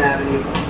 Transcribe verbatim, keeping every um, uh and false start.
Avenue.